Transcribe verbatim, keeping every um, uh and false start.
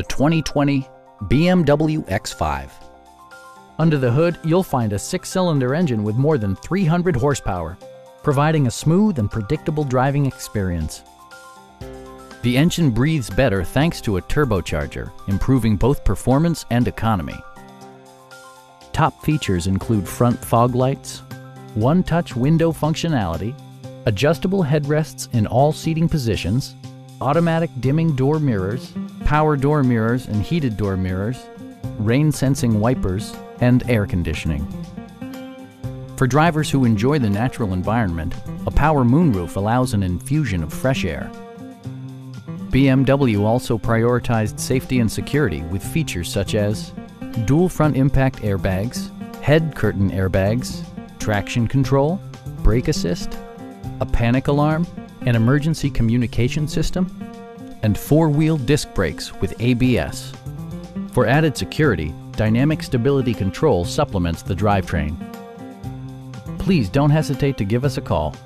the twenty twenty B M W X five. Under the hood, you'll find a six-cylinder engine with more than three hundred horsepower, providing a smooth and predictable driving experience. The engine breathes better thanks to a turbocharger, improving both performance and economy. Top features include front fog lights, one-touch window functionality, adjustable headrests in all seating positions, automatic dimming door mirrors, power door mirrors and heated door mirrors, rain-sensing wipers, and air conditioning. For drivers who enjoy the natural environment, a power moonroof allows an infusion of fresh air. B M W also prioritized safety and security with features such as dual front impact airbags, head curtain airbags, traction control, brake assist, a panic alarm, an emergency communication system, and four-wheel disc brakes with A B S. For added security, dynamic stability control supplements the drivetrain. Please don't hesitate to give us a call.